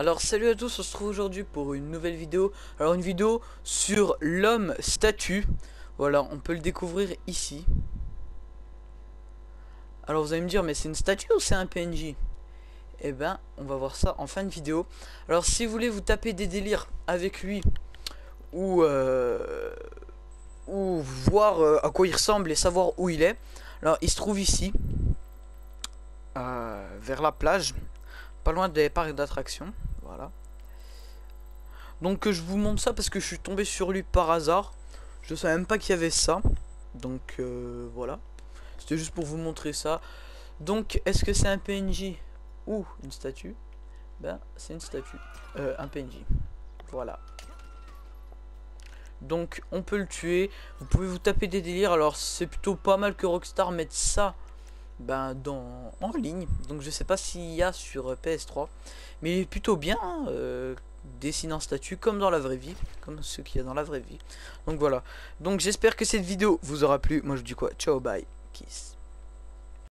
Alors salut à tous, on se retrouve aujourd'hui pour une nouvelle vidéo. Alors une vidéo sur l'homme statue. Voilà, on peut le découvrir ici. Alors vous allez me dire, mais c'est une statue ou c'est un PNJ? Eh ben, on va voir ça en fin de vidéo. Alors si vous voulez vous taper des délires avec lui ou voir à quoi il ressemble et savoir où il est, alors il se trouve ici, vers la plage, pas loin des parcs d'attractions. Voilà. Donc je vous montre ça parce que je suis tombé sur lui par hasard. Je savais même pas qu'il y avait ça. Donc voilà. C'était juste pour vous montrer ça. Donc est-ce que c'est un PNJ ou une statue? Ben c'est une statue. Un PNJ. Voilà. Donc on peut le tuer. Vous pouvez vous taper des délires. Alors c'est plutôt pas mal que Rockstar mette ça en ligne. Donc je sais pas s'il y a sur PS3, mais il est plutôt bien, hein, dessiner en statut comme dans la vraie vie, comme ce qu'il y a dans la vraie vie. Donc voilà, donc j'espère que cette vidéo vous aura plu. Moi je vous dis quoi, ciao, bye, kiss.